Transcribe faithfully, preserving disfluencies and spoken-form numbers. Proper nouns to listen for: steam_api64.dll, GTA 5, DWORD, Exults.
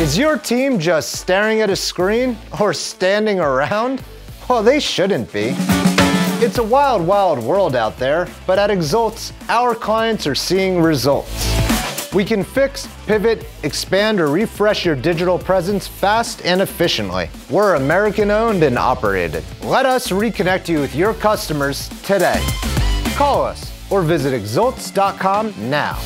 Is your team just staring at a screen or standing around? Well, they shouldn't be. It's a wild, wild world out there, but at Exults, our clients are seeing results. We can fix, pivot, expand, or refresh your digital presence fast and efficiently. We're American-owned and operated. Let us reconnect you with your customers today. Call us or visit exults dot com now.